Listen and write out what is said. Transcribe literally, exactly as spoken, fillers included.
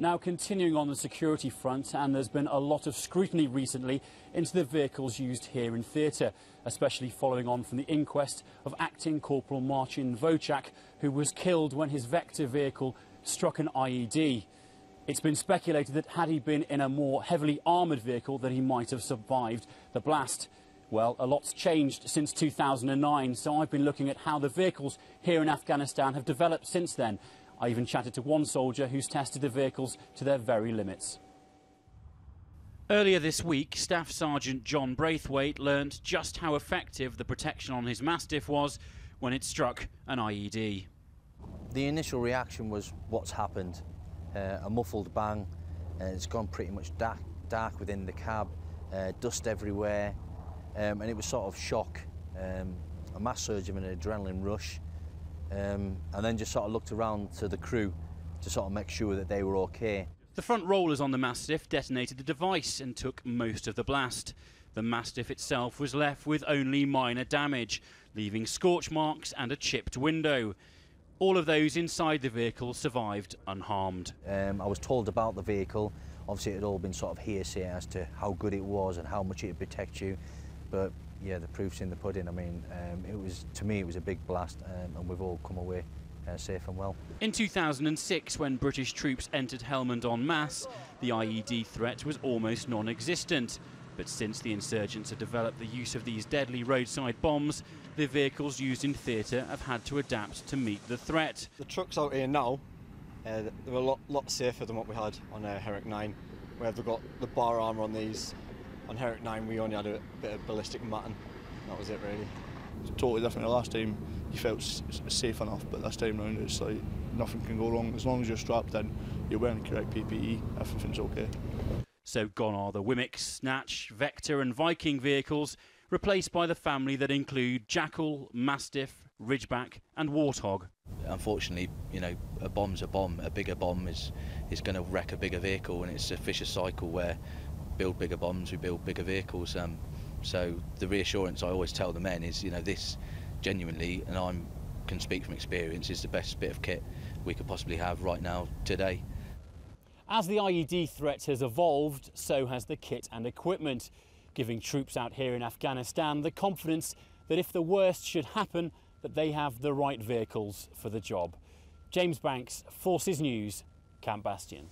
Now, continuing on the security front, and there's been a lot of scrutiny recently into the vehicles used here in theatre, especially following on from the inquest of acting Corporal Martin Wotjak, who was killed when his Vector vehicle struck an I E D. It's been speculated that had he been in a more heavily armoured vehicle, that he might have survived the blast. Well, a lot's changed since two thousand nine, so I've been looking at how the vehicles here in Afghanistan have developed since then. I even chatted to one soldier who's tested the vehicles to their very limits. Earlier this week, Staff Sergeant John Braithwaite learned just how effective the protection on his Mastiff was when it struck an I E D. The initial reaction was what's happened, uh, a muffled bang, uh, it's gone pretty much dark, dark within the cab, uh, dust everywhere, um, and it was sort of shock, um, a mass surge of an adrenaline rush. Um, and then just sort of looked around to the crew to sort of make sure that they were okay. The front rollers on the Mastiff detonated the device and took most of the blast. The Mastiff itself was left with only minor damage, leaving scorch marks and a chipped window. All of those inside the vehicle survived unharmed. Um, I was told about the vehicle. Obviously it had all been sort of hearsay as to how good it was and how much it would protect you, but yeah, the proof's in the pudding. I mean, um, it was, to me, it was a big blast, um, and we've all come away uh, safe and well. In two thousand six, when British troops entered Helmand en masse, the I E D threat was almost non-existent. But since the insurgents have developed the use of these deadly roadside bombs, the vehicles used in theatre have had to adapt to meet the threat. The trucks out here now, uh, they're a lot, lot safer than what we had on uh, Herrick nine, where they've got the bar armour on these. On Herrick nine we only had a bit of ballistic matting, that was it really. It's totally different. The last time you felt safe enough, but this time round it's like nothing can go wrong. As long as you're strapped in, you're wearing correct P P E, everything's okay. So gone are the Wimick, Snatch, Vector and Viking vehicles, replaced by the family that include Jackal, Mastiff, Ridgeback and Warthog. Unfortunately, you know, a bomb's a bomb. A bigger bomb is, is going to wreck a bigger vehicle, and it's a vicious cycle where we build bigger bombs, we build bigger vehicles. Um, so the reassurance I always tell the men is, you know, this genuinely, and I can speak from experience, is the best bit of kit we could possibly have right now, today. As the I E D threat has evolved, so has the kit and equipment, giving troops out here in Afghanistan the confidence that if the worst should happen, that they have the right vehicles for the job. James Banks, Forces News, Camp Bastion.